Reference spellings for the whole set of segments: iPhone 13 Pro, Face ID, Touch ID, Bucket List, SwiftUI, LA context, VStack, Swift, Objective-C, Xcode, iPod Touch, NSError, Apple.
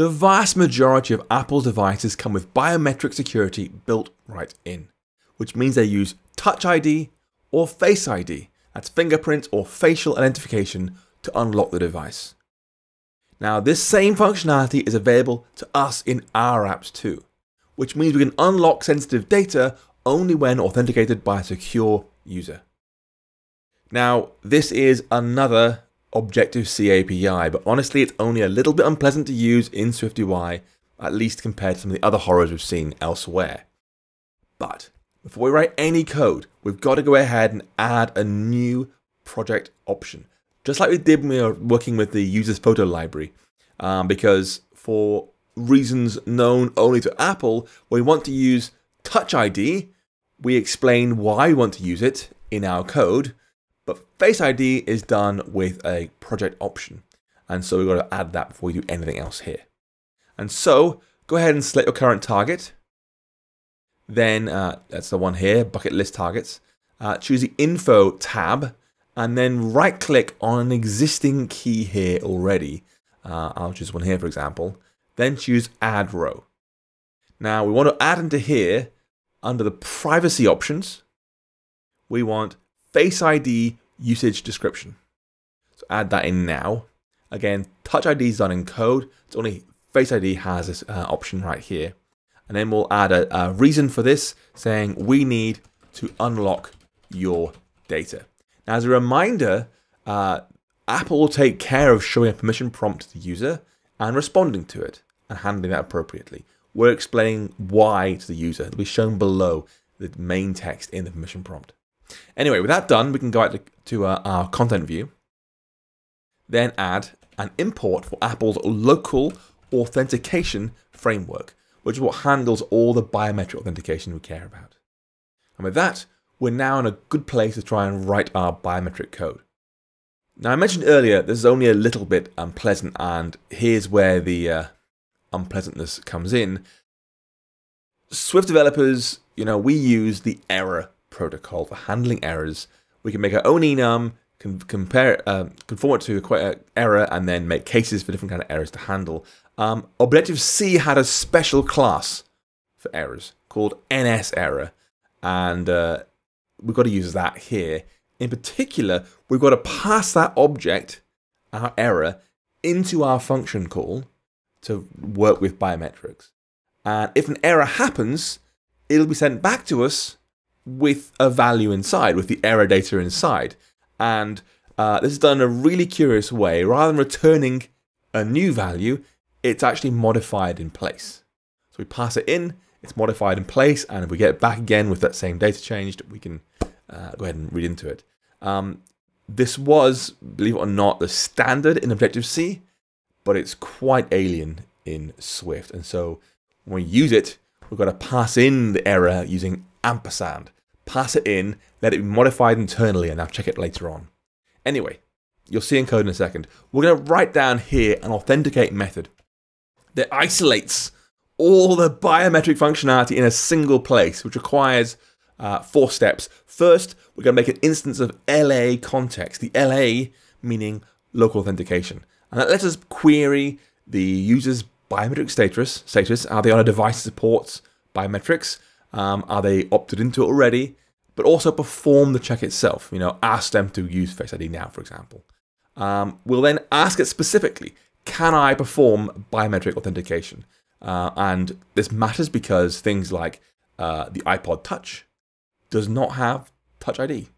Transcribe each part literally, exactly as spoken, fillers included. The vast majority of Apple's devices come with biometric security built right in, which means they use Touch I D or Face I D, that's fingerprint or facial identification, to unlock the device. Now, this same functionality is available to us in our apps too, which means we can unlock sensitive data only when authenticated by a secure user. Now, this is another Objective-C A P I, but honestly it's only a little bit unpleasant to use in SwiftUI, at least compared to some of the other horrors we've seen elsewhere. But before we write any code, we've got to go ahead and add a new project option, just like we did when we were working with the user's photo library, um, because for reasons known only to Apple, when we want to use Touch I D, we explain why we want to use it in our code. But Face I D is done with a project option, and so we've got to add that before we do anything else here. And so go ahead and select your current target. Then uh, that's the one here, Bucket List Targets. Uh, choose the Info tab, and then right-click on an existing key here already. Uh, I'll choose one here, for example. Then choose Add Row. Now we want to add into here, under the Privacy options, we want Face I D usage description. So add that in now. Again, Touch I D is done in code. It's only Face I D has this uh, option right here. And then we'll add a, a reason for this, saying we need to unlock your data. Now, as a reminder, uh, Apple will take care of showing a permission prompt to the user and responding to it and handling that appropriately. We're explaining why to the user. It'll be shown below the main text in the permission prompt. Anyway, with that done, we can go out to, to uh, our content view, then add an import for Apple's local authentication framework, which is what handles all the biometric authentication we care about. And with that, we're now in a good place to try and write our biometric code. Now, I mentioned earlier, this is only a little bit unpleasant, and here's where the uh, unpleasantness comes in. Swift developers, you know, we use the error protocol for handling errors. We can make our own enum, can compare, um, conform it to an error, and then make cases for different kind of errors to handle. Um, Objective-C had a special class for errors called NSError, and uh, we've got to use that here. In particular, we've got to pass that object, our error, into our function call to work with biometrics. And if an error happens, it'll be sent back to us with a value inside, with the error data inside. And uh, this is done in a really curious way. Rather than returning a new value, it's actually modified in place. So we pass it in, it's modified in place, and if we get it back again with that same data changed, we can uh, go ahead and read into it. Um, this was, believe it or not, the standard in Objective-C, but it's quite alien in Swift. And so when we use it, we've got to pass in the error using ampersand, pass it in, let it be modified internally, and I'll check it later on. Anyway, you'll see in code in a second. We're going to write down here an authenticate method that isolates all the biometric functionality in a single place, which requires uh, four steps. First, we're going to make an instance of L A context, the L A meaning local authentication. And that lets us query the user's biometric status, status. Are they on a device that supports biometrics? Um, are they opted into it already? But also perform the check itself. You know, ask them to use Face I D now, for example. Um, we'll then ask it specifically, can I perform biometric authentication? Uh, and this matters because things like uh, the iPod Touch does not have Touch I D.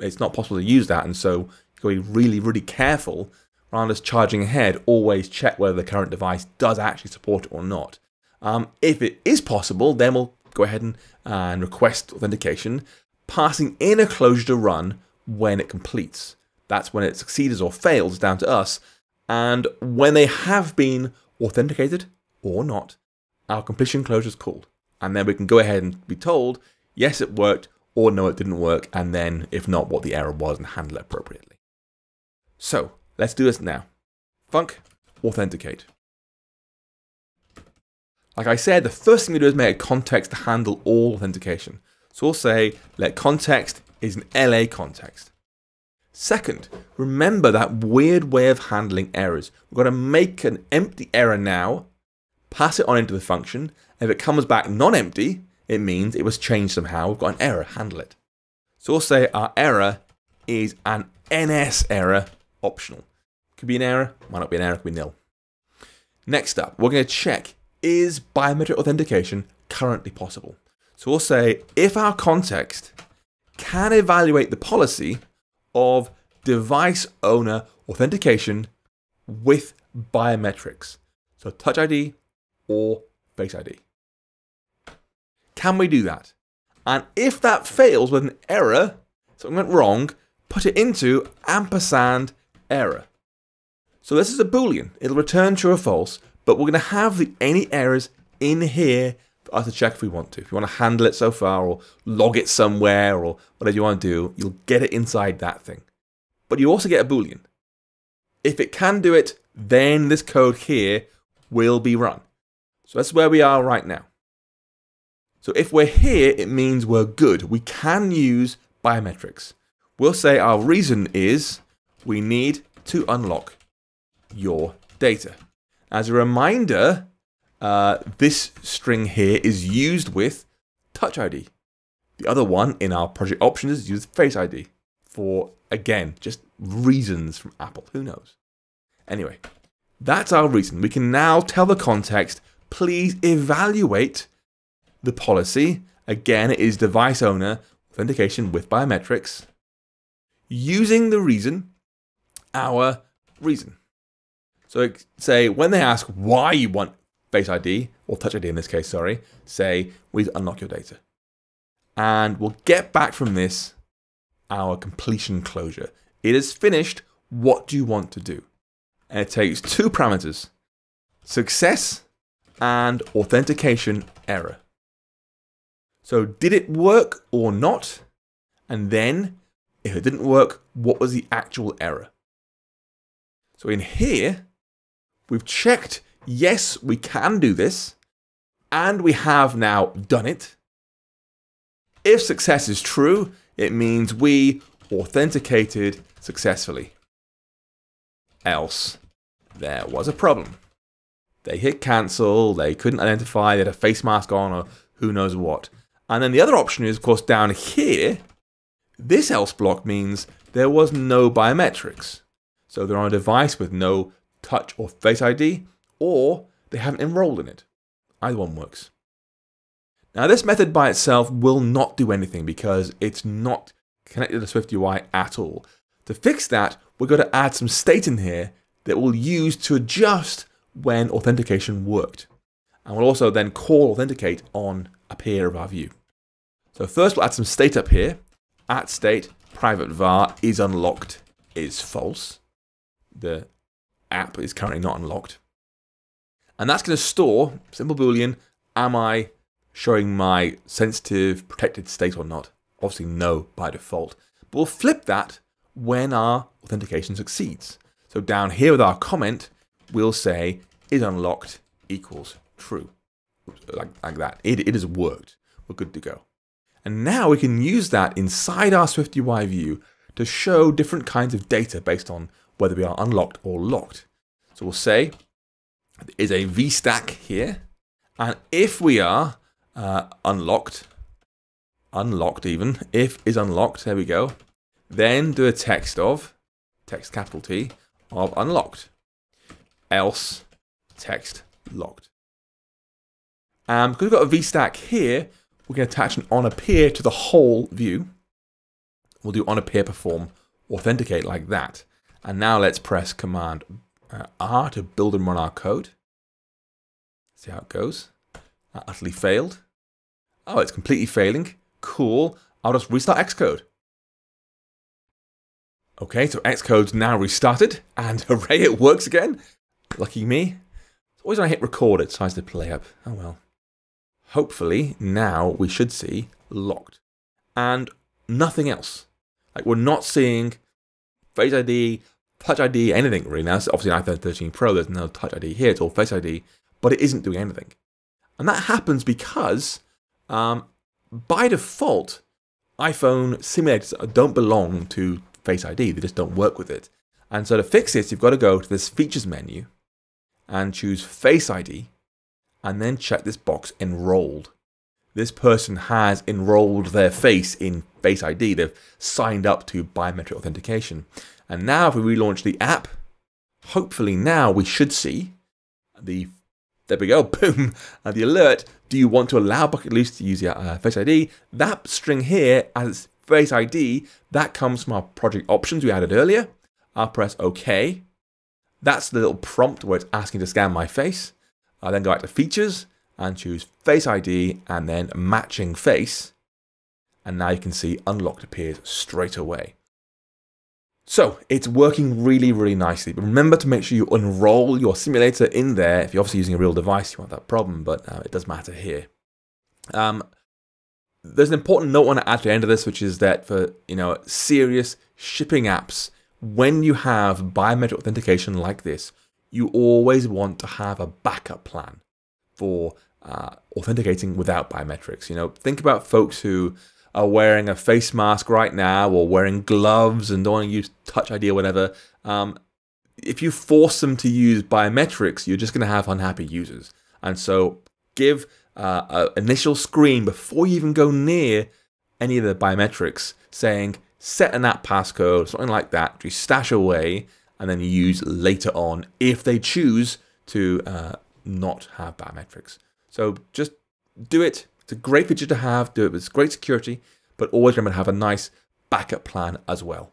It's not possible to use that, and so you've got to be really, really careful around us charging ahead. Always check whether the current device does actually support it or not. Um, if it is possible, then we'll go ahead and, uh, and request authentication, passing in a closure to run when it completes. That's when it succeeds or fails, down to us. And when they have been authenticated or not, our completion closure is called. And then we can go ahead and be told, yes, it worked, or no, it didn't work. And then if not, what the error was, and handle it appropriately. So let's do this now. Func authenticate. Like I said, the first thing we do is make a context to handle all authentication. So we'll say, let context is an L A context. Second, remember that weird way of handling errors. We've got to make an empty error now pass it on into the function, and if it comes back non-empty, it means it was changed somehow. We've got an error, handle it. So we'll say our error is an NSError optional. Could be an error, might not be an error, could be nil. Next up, we're going to check, is biometric authentication currently possible? So we'll say, if our context can evaluate the policy of device owner authentication with biometrics. So Touch I D or Face I D. Can we do that? And if that fails with an error, something went wrong, put it into ampersand error. So this is a Boolean. It'll return true or false, but we're going to have the any errors in here for us to check if we want to. If you want to handle it so far or log it somewhere or whatever you want to do, you'll get it inside that thing. But you also get a Boolean. If it can do it, then this code here will be run. So that's where we are right now. So if we're here, it means we're good. We can use biometrics. We'll say our reason is we need to unlock your data. As a reminder, uh, this string here is used with Touch I D. The other one in our project options is used Face I D for, again, just reasons from Apple. Who knows? Anyway, that's our reason. We can now tell the context, please evaluate the policy. Again, it is device owner authentication with biometrics. Using the reason, our reason. So say, when they ask why you want Face I D, or Touch I D in this case, sorry, say, we unlock your data. And we'll get back from this our completion closure. It is finished. What do you want to do? And it takes two parameters, success and authentication error. So did it work or not? And then if it didn't work, what was the actual error? So in here, we've checked, yes, we can do this, and we have now done it. If success is true, it means we authenticated successfully. Else, there was a problem. They hit cancel, they couldn't identify, they had a face mask on, or who knows what. And then the other option is, of course, down here, this else block means there was no biometrics. So they're on a device with no Touch or Face I D, or they haven't enrolled in it. Either one works. Now this method by itself will not do anything because it's not connected to SwiftUI at all. To fix that, we're going to add some state in here that we'll use to adjust when authentication worked. And we'll also then call authenticate on a peer of our view. So first we'll add some state up here. At state, private var is unlocked is false. The app is currently not unlocked. And that's going to store, simple Boolean, am I showing my sensitive protected state or not? Obviously no by default. But we'll flip that when our authentication succeeds. So down here with our comment, we'll say is unlocked equals true. Oops, like, like that. It, it has worked. We're good to go. And now we can use that inside our SwiftUI view to show different kinds of data based on whether we are unlocked or locked. So we'll say there is a VStack here. And if we are uh, unlocked, unlocked even, if is unlocked, there we go, then do a text of, text capital T, of unlocked. Else, text locked. And because we've got a VStack here, we can attach an on appear to the whole view. We'll do on appear perform authenticate like that. And now let's press Command uh, R to build and run our code. See how it goes. That utterly failed. Oh, it's completely failing. Cool. I'll just restart Xcode. Okay, so Xcode's now restarted, and hooray, it works again. Lucky me. It's always when I hit record, it decides to play up. Oh well. Hopefully, now we should see locked. And nothing else. Like, we're not seeing Face I D, Touch I D, anything really. Now, it's obviously an iPhone thirteen Pro, there's no Touch I D here, it's all Face I D, but it isn't doing anything. And that happens because, um, by default, iPhone simulators don't belong to Face I D, they just don't work with it. And so to fix this, you've got to go to this Features menu and choose Face I D and then check this box enrolled. This person has enrolled their face in Face I D. They've signed up to biometric authentication. And now if we relaunch the app, hopefully now we should see the, there we go, boom, and the alert, do you want to allow Bucket List to use your uh, Face I D? That string here as Face I D, that comes from our project options we added earlier. I'll press OK. That's the little prompt where it's asking to scan my face. I'll then go back to features and choose Face I D and then matching face. And now you can see unlocked appears straight away. So it's working really, really nicely. But remember to make sure you enroll your simulator in there. If you're obviously using a real device, you won't have that problem, but uh, it does matter here. Um, there's an important note I want to add to the end of this, which is that for you know serious shipping apps, when you have biometric authentication like this, you always want to have a backup plan for uh, authenticating without biometrics. You know, think about folks who are wearing a face mask right now or wearing gloves and don't want to use Touch I D or whatever. Um, if you force them to use biometrics, you're just going to have unhappy users. And so give uh, an initial screen before you even go near any of the biometrics saying set an app passcode, something like that, you stash away and then use later on if they choose to uh, not have biometrics. So just do it. It's a great feature to have. Do it with great security, but always remember to have a nice backup plan as well.